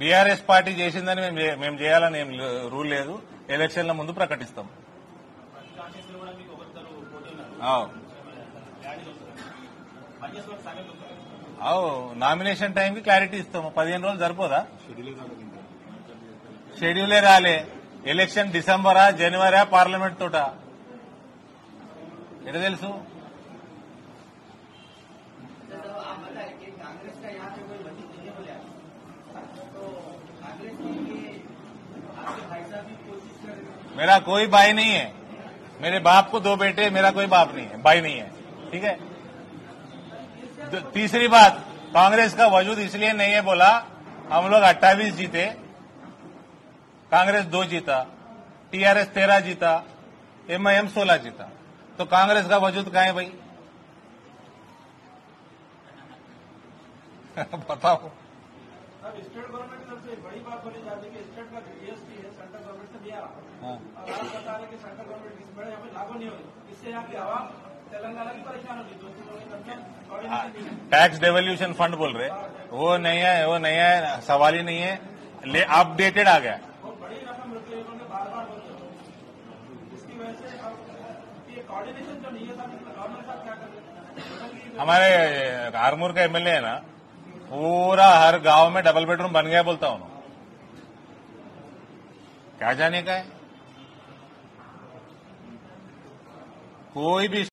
BRS party చేసిందని మేము చేయాలని ఏం రూల్ లేదు. ఎలక్షన్ల ముందు ప్రకటిస్తాం. నామినేషన్ టైంకి క్లారిటీ ఇస్తాము. 15 రోజులు సరిపోదా? షెడ్యూలే రాలే. ఎలక్షన్ డిసెంబరా, జనవరా, పార్లమెంట్ తోట ఎట్లా తెలుసు? मेरा कोई भाई नहीं है. मेरे बाप को 2 बेटे, मेरा कोई बाप नहीं है, भाई नहीं है. ठीक है. तीसरी बात, कांग्रेस का वजूद इसलिए नहीं है बोला, हम लोग 28 जीते, कांग्रेस 2 जीता, टीआरएस 13 जीता, एमआईएम 16 जीता, तो कांग्रेस का वजूद कहाँ है भाई? बताओ. स्टेट गवर्नमेंट की तरफ से बड़ी बात बोली जाती है कि स्टेट का जीएसटी है, सेंट्रल गवर्नमेंट से दिया और आप बता रहे हैं कि सेंट्रल गवर्नमेंट इस बड़े यहाँ पे लागू नहीं होगी. इससे यहाँ की आवाम तेलंगाना की परेशान होगी. दोस्तों, टैक्स डेवल्यूशन फंड बोल रहे, वो नहीं है, सवाल ही नहीं है. अपडेटेड आ गया. बड़ी रकम रुपये बार-बार बोलते हो, इसकी वजह से अब ये कोऑर्डिनेशन जो नहीं है गवर्नमेंट साथ क्या कर. हमारे आरमूर का एमएलए है ना, पूरा हर गांव में डबल बेडरूम बन गया बोलता हूं. क्या जाने का है कोई भी